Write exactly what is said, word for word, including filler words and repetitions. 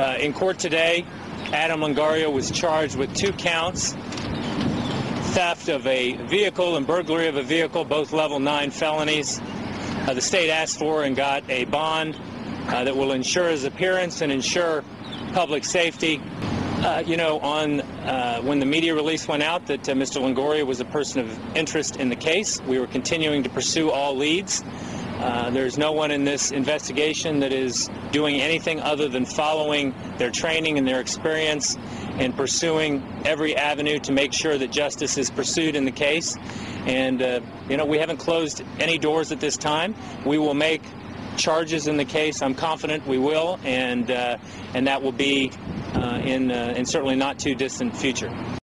Uh, in court today, Adam Longoria was charged with two counts, theft of a vehicle and burglary of a vehicle, both level nine felonies. Uh, the state asked for and got a bond uh, that will ensure his appearance and ensure public safety. Uh, you know, on uh, when the media release went out that uh, Mister Longoria was a person of interest in the case, we were continuing to pursue all leads. Uh, there's no one in this investigation that is doing anything other than following their training and their experience and pursuing every avenue to make sure that justice is pursued in the case. And, uh, you know, we haven't closed any doors at this time. We will make charges in the case. I'm confident we will, and, uh, and that will be uh, in, uh, in certainly not too distant future.